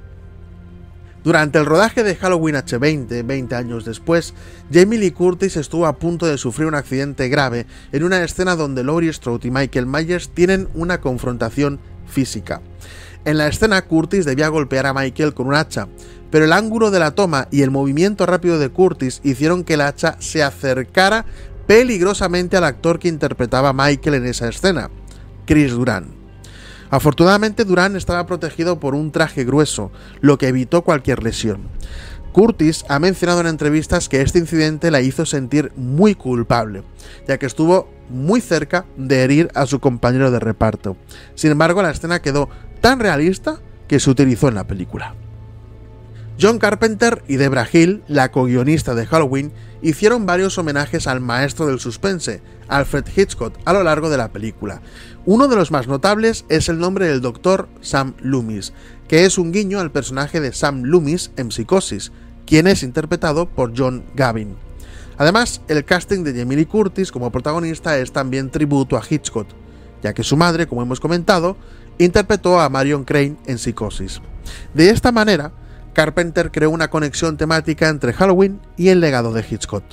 Durante el rodaje de Halloween H veinte, veinte años después, Jamie Lee Curtis estuvo a punto de sufrir un accidente grave en una escena donde Laurie Strode y Michael Myers tienen una confrontación física. En la escena, Curtis debía golpear a Michael con un hacha, pero el ángulo de la toma y el movimiento rápido de Curtis hicieron que el hacha se acercara peligrosamente al actor que interpretaba a Michael en esa escena, Chris Duran. Afortunadamente, Duran estaba protegido por un traje grueso, lo que evitó cualquier lesión. Curtis ha mencionado en entrevistas que este incidente la hizo sentir muy culpable, ya que estuvo muy cerca de herir a su compañero de reparto. Sin embargo, la escena quedó tan realista que se utilizó en la película. John Carpenter y Debra Hill, la co-guionista de Halloween, hicieron varios homenajes al maestro del suspense, Alfred Hitchcock, a lo largo de la película. Uno de los más notables es el nombre del doctor Sam Loomis, que es un guiño al personaje de Sam Loomis en Psicosis, quien es interpretado por John Gavin. Además, el casting de Jamie Lee Curtis como protagonista es también tributo a Hitchcock, ya que su madre, como hemos comentado, interpretó a Marion Crane en Psicosis. De esta manera, Carpenter creó una conexión temática entre Halloween y el legado de Hitchcock.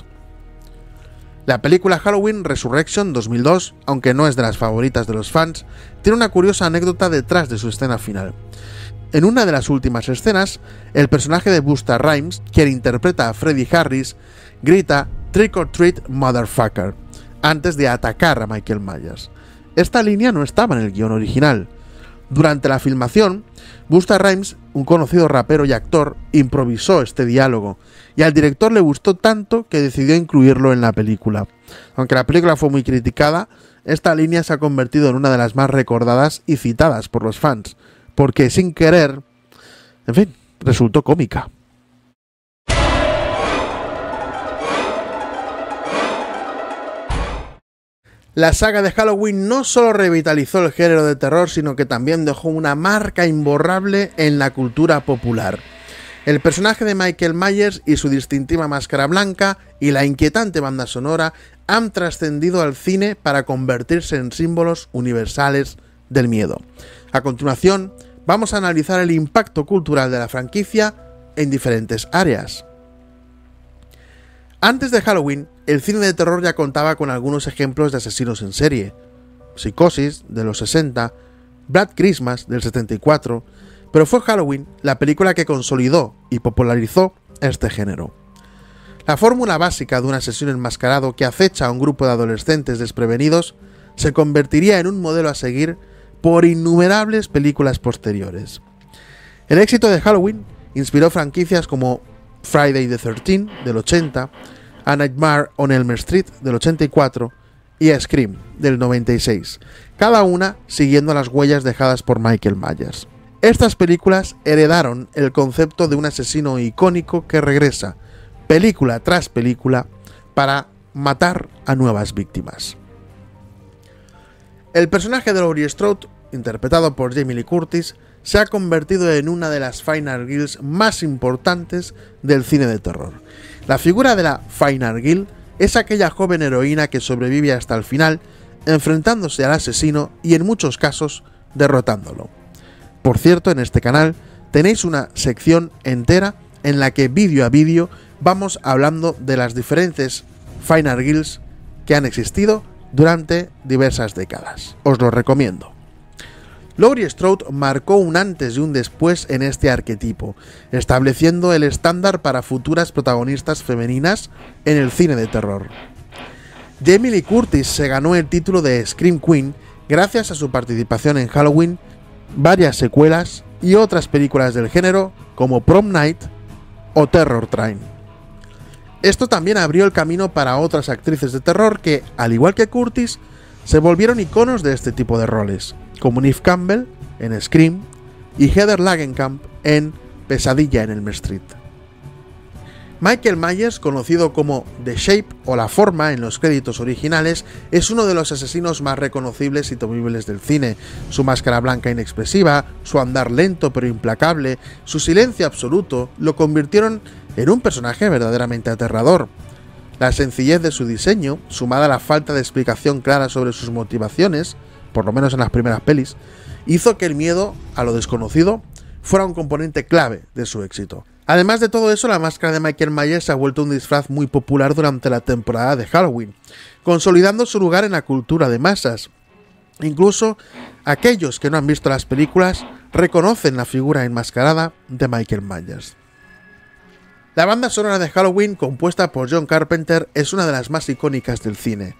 La película Halloween Resurrection dos mil dos, aunque no es de las favoritas de los fans, tiene una curiosa anécdota detrás de su escena final. En una de las últimas escenas, el personaje de Busta Rhymes, quien interpreta a Freddy Harris, grita "Trick or treat, motherfucker", antes de atacar a Michael Myers. Esta línea no estaba en el guión original. Durante la filmación, Busta Rhymes, un conocido rapero y actor, improvisó este diálogo, y al director le gustó tanto que decidió incluirlo en la película. Aunque la película fue muy criticada, esta línea se ha convertido en una de las más recordadas y citadas por los fans, porque sin querer, en fin, resultó cómica. La saga de Halloween no solo revitalizó el género de terror, sino que también dejó una marca imborrable en la cultura popular. El personaje de Michael Myers y su distintiva máscara blanca y la inquietante banda sonora han trascendido al cine para convertirse en símbolos universales del miedo. A continuación, vamos a analizar el impacto cultural de la franquicia en diferentes áreas. Antes de Halloween, el cine de terror ya contaba con algunos ejemplos de asesinos en serie. Psicosis, de los sesenta, Black Christmas, del setenta y cuatro, pero fue Halloween la película que consolidó y popularizó este género. La fórmula básica de un asesino enmascarado que acecha a un grupo de adolescentes desprevenidos se convertiría en un modelo a seguir por innumerables películas posteriores. El éxito de Halloween inspiró franquicias como Friday the thirteenth, del ochenta, A Nightmare on Elm Street, del ochenta y cuatro, y a Scream, del noventa y seis, cada una siguiendo las huellas dejadas por Michael Myers. Estas películas heredaron el concepto de un asesino icónico que regresa, película tras película, para matar a nuevas víctimas. El personaje de Laurie Strode, interpretado por Jamie Lee Curtis, se ha convertido en una de las Final Girls más importantes del cine de terror. La figura de la Final Girl es aquella joven heroína que sobrevive hasta el final, enfrentándose al asesino y en muchos casos derrotándolo. Por cierto, en este canal tenéis una sección entera en la que vídeo a vídeo vamos hablando de las diferentes Final Girls que han existido durante diversas décadas. Os lo recomiendo. Laurie Strode marcó un antes y un después en este arquetipo, estableciendo el estándar para futuras protagonistas femeninas en el cine de terror. Jamie Lee Curtis se ganó el título de Scream Queen gracias a su participación en Halloween, varias secuelas y otras películas del género como Prom Night o Terror Train. Esto también abrió el camino para otras actrices de terror que, al igual que Curtis, se volvieron iconos de este tipo de roles, como Neve Campbell en Scream y Heather Langenkamp en Pesadilla en Elm Street. Michael Myers, conocido como The Shape o La Forma en los créditos originales, es uno de los asesinos más reconocibles y temibles del cine. Su máscara blanca inexpresiva, su andar lento pero implacable, su silencio absoluto, lo convirtieron en un personaje verdaderamente aterrador. La sencillez de su diseño, sumada a la falta de explicación clara sobre sus motivaciones, por lo menos en las primeras pelis, hizo que el miedo a lo desconocido fuera un componente clave de su éxito. Además de todo eso, la máscara de Michael Myers se ha vuelto un disfraz muy popular durante la temporada de Halloween, consolidando su lugar en la cultura de masas. Incluso aquellos que no han visto las películas reconocen la figura enmascarada de Michael Myers. La banda sonora de Halloween, compuesta por John Carpenter, es una de las más icónicas del cine.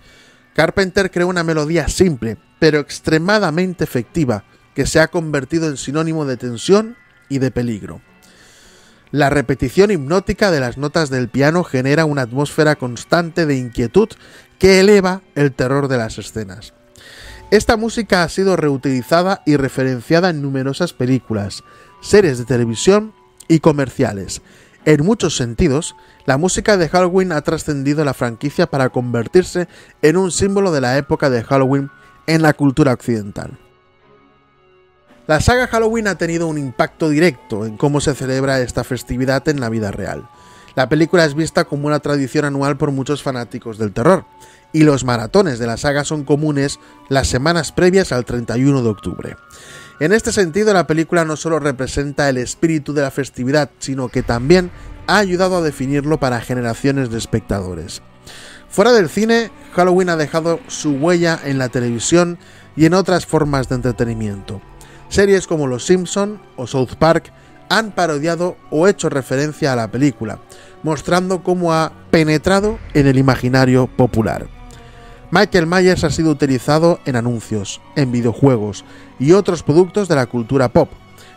Carpenter creó una melodía simple, pero extremadamente efectiva, que se ha convertido en sinónimo de tensión y de peligro. La repetición hipnótica de las notas del piano genera una atmósfera constante de inquietud que eleva el terror de las escenas. Esta música ha sido reutilizada y referenciada en numerosas películas, series de televisión y comerciales. En muchos sentidos, la música de Halloween ha trascendido la franquicia para convertirse en un símbolo de la época de Halloween en la cultura occidental. La saga Halloween ha tenido un impacto directo en cómo se celebra esta festividad en la vida real. La película es vista como una tradición anual por muchos fanáticos del terror, y los maratones de la saga son comunes las semanas previas al treinta y uno de octubre. En este sentido, la película no solo representa el espíritu de la festividad, sino que también ha ayudado a definirlo para generaciones de espectadores. Fuera del cine, Halloween ha dejado su huella en la televisión y en otras formas de entretenimiento. Series como Los Simpson o South Park han parodiado o hecho referencia a la película, mostrando cómo ha penetrado en el imaginario popular. Michael Myers ha sido utilizado en anuncios, en videojuegos y otros productos de la cultura pop,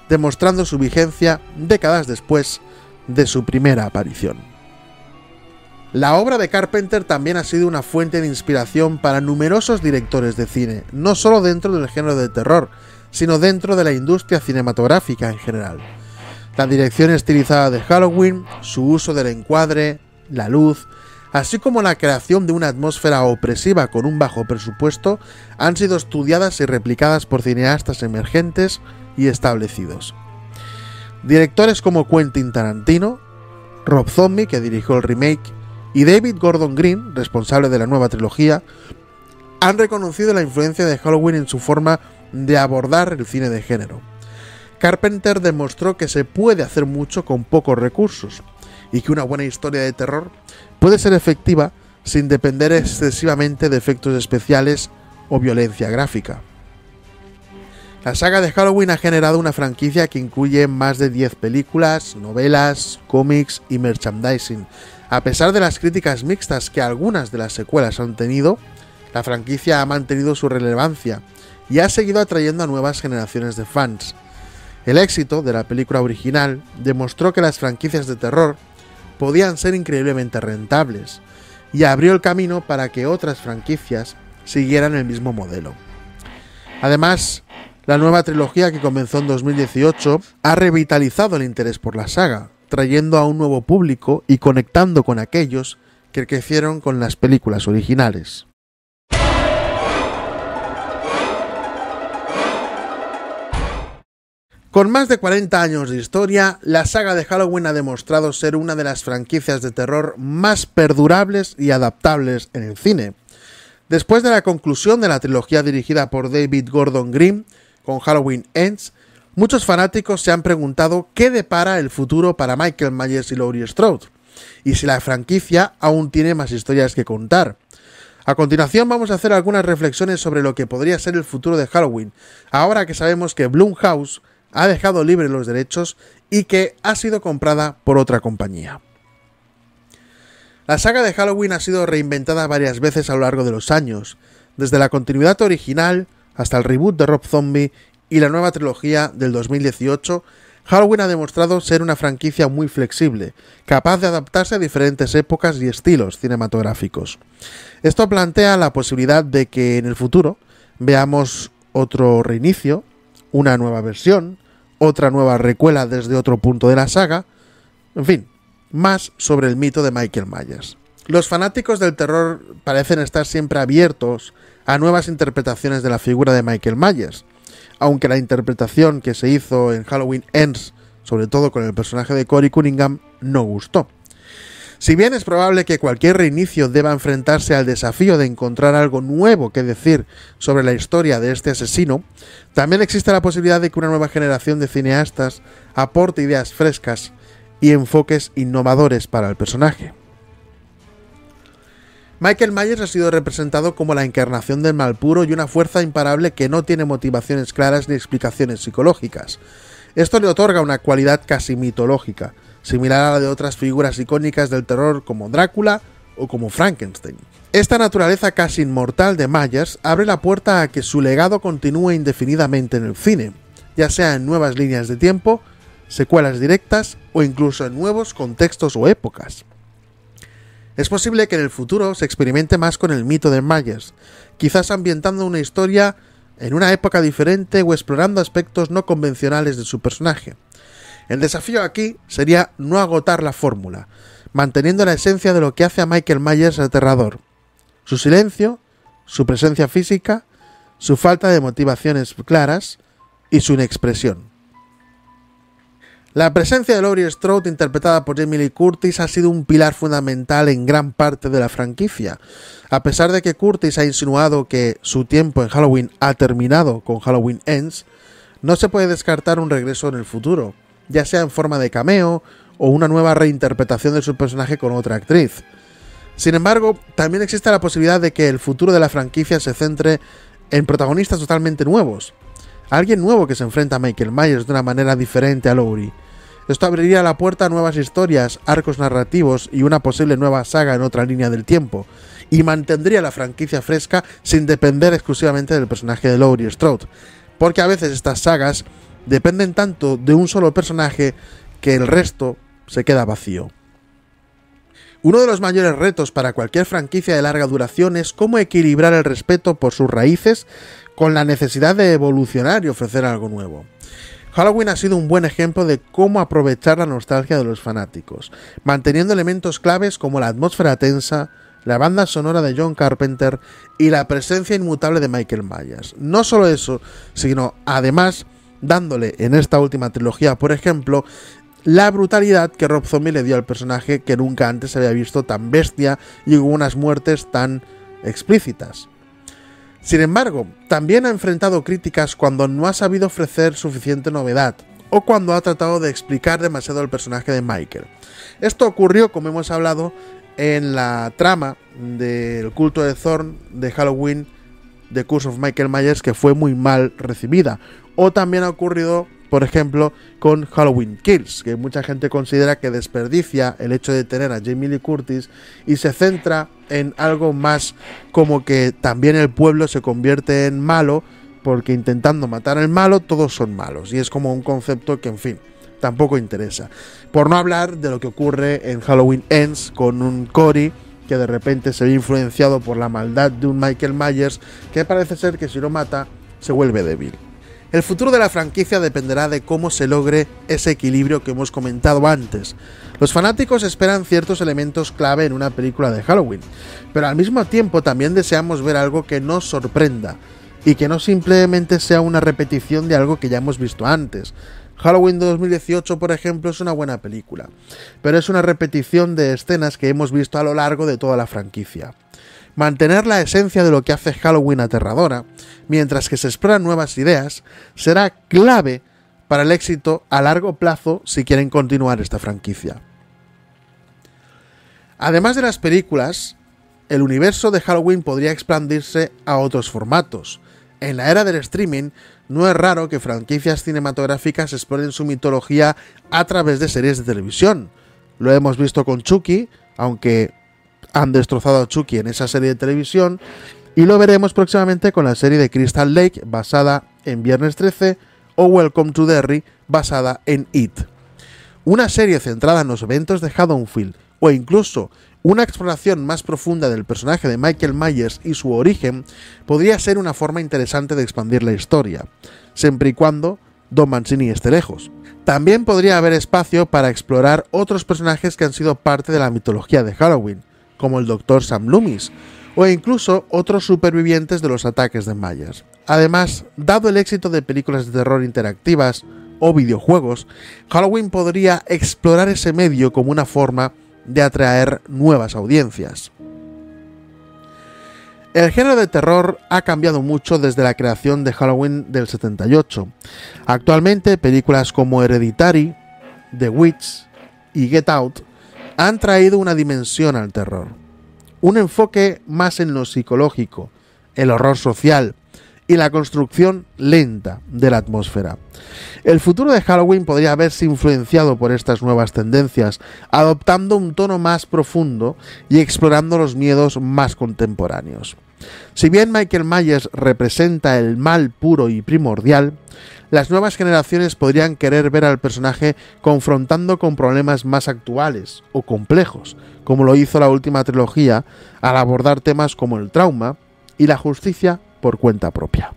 demostrando su vigencia décadas después de su primera aparición. La obra de Carpenter también ha sido una fuente de inspiración para numerosos directores de cine, no solo dentro del género de terror, sino dentro de la industria cinematográfica en general. La dirección estilizada de Halloween, su uso del encuadre, la luz, así como la creación de una atmósfera opresiva con un bajo presupuesto, han sido estudiadas y replicadas por cineastas emergentes y establecidos. Directores como Quentin Tarantino, Rob Zombie, que dirigió el remake, y David Gordon Green, responsable de la nueva trilogía, han reconocido la influencia de Halloween en su forma de abordar el cine de género. Carpenter demostró que se puede hacer mucho con pocos recursos, y que una buena historia de terror puede ser efectiva sin depender excesivamente de efectos especiales o violencia gráfica. La saga de Halloween ha generado una franquicia que incluye más de diez películas, novelas, cómics y merchandising. A pesar de las críticas mixtas que algunas de las secuelas han tenido, la franquicia ha mantenido su relevancia y ha seguido atrayendo a nuevas generaciones de fans. El éxito de la película original demostró que las franquicias de terror podían ser increíblemente rentables y abrió el camino para que otras franquicias siguieran el mismo modelo. Además, la nueva trilogía, que comenzó en dos mil dieciocho, ha revitalizado el interés por la saga, trayendo a un nuevo público y conectando con aquellos que crecieron con las películas originales. Con más de cuarenta años de historia, la saga de Halloween ha demostrado ser una de las franquicias de terror más perdurables y adaptables en el cine. Después de la conclusión de la trilogía dirigida por David Gordon Green, con Halloween Ends, muchos fanáticos se han preguntado qué depara el futuro para Michael Myers y Laurie Strode, y si la franquicia aún tiene más historias que contar. A continuación vamos a hacer algunas reflexiones sobre lo que podría ser el futuro de Halloween, ahora que sabemos que Blumhouse ha dejado libre los derechos y que ha sido comprada por otra compañía. La saga de Halloween ha sido reinventada varias veces a lo largo de los años, desde la continuidad original hasta el reboot de Rob Zombie y la nueva trilogía del dos mil dieciocho, Halloween ha demostrado ser una franquicia muy flexible, capaz de adaptarse a diferentes épocas y estilos cinematográficos. Esto plantea la posibilidad de que en el futuro veamos otro reinicio, una nueva versión, otra nueva recuela desde otro punto de la saga, en fin, más sobre el mito de Michael Myers. Los fanáticos del terror parecen estar siempre abiertos a nuevas interpretaciones de la figura de Michael Myers, aunque la interpretación que se hizo en Halloween Ends, sobre todo con el personaje de Corey Cunningham, no gustó. Si bien es probable que cualquier reinicio deba enfrentarse al desafío de encontrar algo nuevo que decir sobre la historia de este asesino, también existe la posibilidad de que una nueva generación de cineastas aporte ideas frescas y enfoques innovadores para el personaje. Michael Myers ha sido representado como la encarnación del mal puro y una fuerza imparable que no tiene motivaciones claras ni explicaciones psicológicas. Esto le otorga una cualidad casi mitológica, similar a la de otras figuras icónicas del terror como Drácula o como Frankenstein. Esta naturaleza casi inmortal de Myers abre la puerta a que su legado continúe indefinidamente en el cine, ya sea en nuevas líneas de tiempo, secuelas directas o incluso en nuevos contextos o épocas. Es posible que en el futuro se experimente más con el mito de Myers, quizás ambientando una historia en una época diferente o explorando aspectos no convencionales de su personaje. El desafío aquí sería no agotar la fórmula, manteniendo la esencia de lo que hace a Michael Myers aterrador: su silencio, su presencia física, su falta de motivaciones claras y su inexpresión. La presencia de Laurie Strode, interpretada por Jamie Lee Curtis, ha sido un pilar fundamental en gran parte de la franquicia. A pesar de que Curtis ha insinuado que su tiempo en Halloween ha terminado con Halloween Ends, no se puede descartar un regreso en el futuro, ya sea en forma de cameo o una nueva reinterpretación de su personaje con otra actriz. Sin embargo, también existe la posibilidad de que el futuro de la franquicia se centre en protagonistas totalmente nuevos, alguien nuevo que se enfrenta a Michael Myers de una manera diferente a Laurie. Esto abriría la puerta a nuevas historias, arcos narrativos y una posible nueva saga en otra línea del tiempo, y mantendría la franquicia fresca sin depender exclusivamente del personaje de Laurie Strode, porque a veces estas sagas dependen tanto de un solo personaje que el resto se queda vacío. Uno de los mayores retos para cualquier franquicia de larga duración es cómo equilibrar el respeto por sus raíces con la necesidad de evolucionar y ofrecer algo nuevo. Halloween ha sido un buen ejemplo de cómo aprovechar la nostalgia de los fanáticos, manteniendo elementos claves como la atmósfera tensa, la banda sonora de John Carpenter y la presencia inmutable de Michael Myers. No solo eso, sino además dándole en esta última trilogía, por ejemplo, la brutalidad que Rob Zombie le dio al personaje, que nunca antes se había visto tan bestia y con unas muertes tan explícitas. Sin embargo, también ha enfrentado críticas cuando no ha sabido ofrecer suficiente novedad, o cuando ha tratado de explicar demasiado el personaje de Michael. Esto ocurrió, como hemos hablado, en la trama del culto de Thorn de Halloween, The Curse of Michael Myers, que fue muy mal recibida. O también ha ocurrido, por ejemplo, con Halloween Kills, que mucha gente considera que desperdicia el hecho de tener a Jamie Lee Curtis y se centra en algo más como que también el pueblo se convierte en malo, porque intentando matar al malo todos son malos, y es como un concepto que, en fin, tampoco interesa. Por no hablar de lo que ocurre en Halloween Ends, con un Corey que de repente se ve influenciado por la maldad de un Michael Myers que parece ser que si lo mata se vuelve débil. El futuro de la franquicia dependerá de cómo se logre ese equilibrio que hemos comentado antes. Los fanáticos esperan ciertos elementos clave en una película de Halloween, pero al mismo tiempo también deseamos ver algo que nos sorprenda y que no simplemente sea una repetición de algo que ya hemos visto antes. Halloween de dos mil dieciocho, por ejemplo, es una buena película, pero es una repetición de escenas que hemos visto a lo largo de toda la franquicia. Mantener la esencia de lo que hace Halloween aterradora, mientras que se exploran nuevas ideas, será clave para el éxito a largo plazo si quieren continuar esta franquicia. Además de las películas, el universo de Halloween podría expandirse a otros formatos. En la era del streaming, no es raro que franquicias cinematográficas exploren su mitología a través de series de televisión. Lo hemos visto con Chucky, aunque han destrozado a Chucky en esa serie de televisión, y lo veremos próximamente con la serie de Crystal Lake, basada en Viernes trece, o Welcome to Derry, basada en It. Una serie centrada en los eventos de Haddonfield, o incluso una exploración más profunda del personaje de Michael Myers y su origen, podría ser una forma interesante de expandir la historia, siempre y cuando Don Mancini esté lejos. También podría haber espacio para explorar otros personajes que han sido parte de la mitología de Halloween, como el doctor Sam Loomis, o incluso otros supervivientes de los ataques de Myers. Además, dado el éxito de películas de terror interactivas o videojuegos, Halloween podría explorar ese medio como una forma de atraer nuevas audiencias. El género de terror ha cambiado mucho desde la creación de Halloween del setenta y ocho. Actualmente, películas como Hereditary, The Witch y Get Out han traído una dimensión al terror, un enfoque más en lo psicológico, el horror social y la construcción lenta de la atmósfera. El futuro de Halloween podría haberse influenciado por estas nuevas tendencias, adoptando un tono más profundo y explorando los miedos más contemporáneos. Si bien Michael Myers representa el mal puro y primordial, las nuevas generaciones podrían querer ver al personaje confrontando con problemas más actuales o complejos, como lo hizo la última trilogía al abordar temas como el trauma y la justicia por cuenta propia.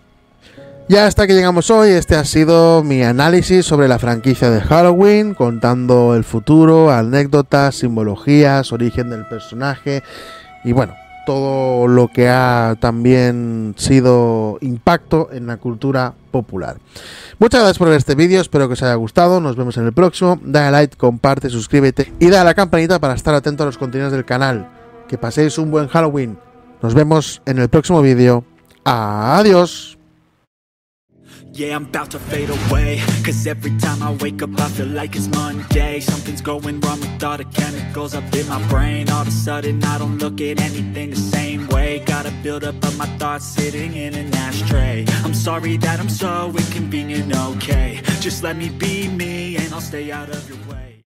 Ya hasta que llegamos hoy, este ha sido mi análisis sobre la franquicia de Halloween, contando el futuro, anécdotas, simbologías, origen del personaje y bueno, todo lo que ha también sido impacto en la cultura popular. Muchas gracias por ver este vídeo, espero que os haya gustado, nos vemos en el próximo, dale like, comparte, suscríbete y dale a la campanita para estar atento a los contenidos del canal. Que paséis un buen Halloween, nos vemos en el próximo vídeo, adiós. Yeah, I'm about to fade away, cause every time I wake up I feel like it's Monday. Something's going wrong with all the chemicals up in my brain. All of a sudden I don't look at anything the same way. Gotta build up of my thoughts sitting in an ashtray. I'm sorry that I'm so inconvenient, okay. Just let me be me and I'll stay out of your way.